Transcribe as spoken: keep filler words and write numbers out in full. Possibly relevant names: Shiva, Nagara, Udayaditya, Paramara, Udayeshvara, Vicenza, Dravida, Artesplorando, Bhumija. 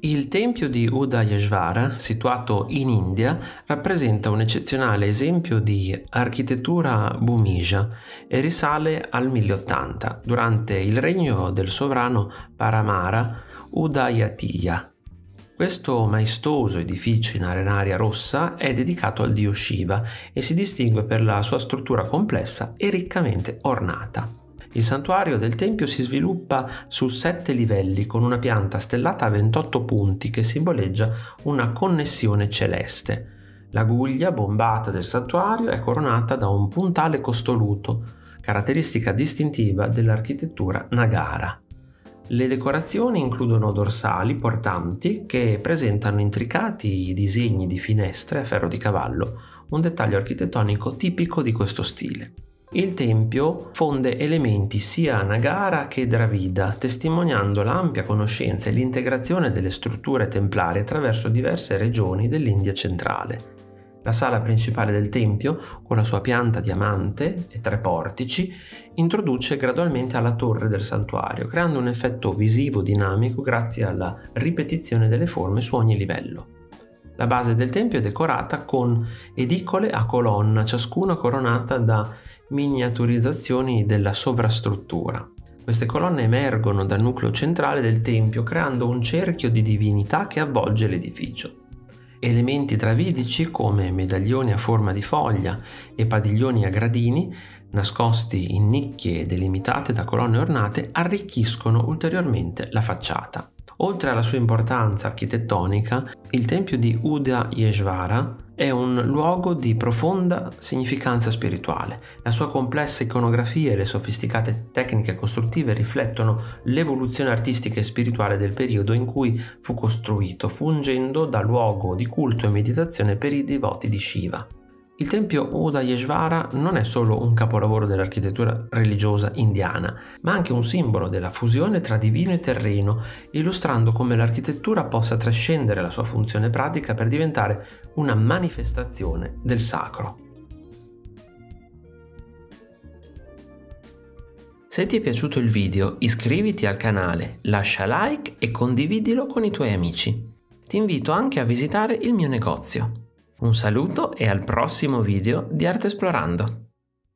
Il tempio di Udayeshvara, situato in India, rappresenta un eccezionale esempio di architettura Bhumija e risale al mille ottanta, durante il regno del sovrano Paramara Udayaditya. Questo maestoso edificio in arenaria rossa è dedicato al dio Shiva e si distingue per la sua struttura complessa e riccamente ornata. Il santuario del tempio si sviluppa su sette livelli con una pianta stellata a ventotto punti che simboleggia una connessione celeste. La guglia bombata del santuario è coronata da un puntale costoluto, caratteristica distintiva dell'architettura Nagara. Le decorazioni includono dorsali portanti che presentano intricati disegni di finestre a ferro di cavallo, un dettaglio architettonico tipico di questo stile. Il tempio fonde elementi sia Nagara che Dravida, testimoniando l'ampia conoscenza e l'integrazione delle strutture templari attraverso diverse regioni dell'India centrale. La sala principale del tempio, con la sua pianta diamante e tre portici, introduce gradualmente alla torre del santuario, creando un effetto visivo dinamico grazie alla ripetizione delle forme su ogni livello. La base del tempio è decorata con edicole a colonna, ciascuna coronata da miniaturizzazioni della sovrastruttura. Queste colonne emergono dal nucleo centrale del tempio, creando un cerchio di divinità che avvolge l'edificio. Elementi dravidici come medaglioni a forma di foglia e padiglioni a gradini, nascosti in nicchie delimitate da colonne ornate, arricchiscono ulteriormente la facciata. Oltre alla sua importanza architettonica, il tempio di Udayeshvara è un luogo di profonda significanza spirituale. La sua complessa iconografia e le sofisticate tecniche costruttive riflettono l'evoluzione artistica e spirituale del periodo in cui fu costruito, fungendo da luogo di culto e meditazione per i devoti di Shiva. Il tempio Udayeshvara non è solo un capolavoro dell'architettura religiosa indiana, ma anche un simbolo della fusione tra divino e terreno, illustrando come l'architettura possa trascendere la sua funzione pratica per diventare una manifestazione del sacro. Se ti è piaciuto il video, iscriviti al canale, lascia like e condividilo con i tuoi amici. Ti invito anche a visitare il mio negozio. Un saluto e al prossimo video di Artesplorando!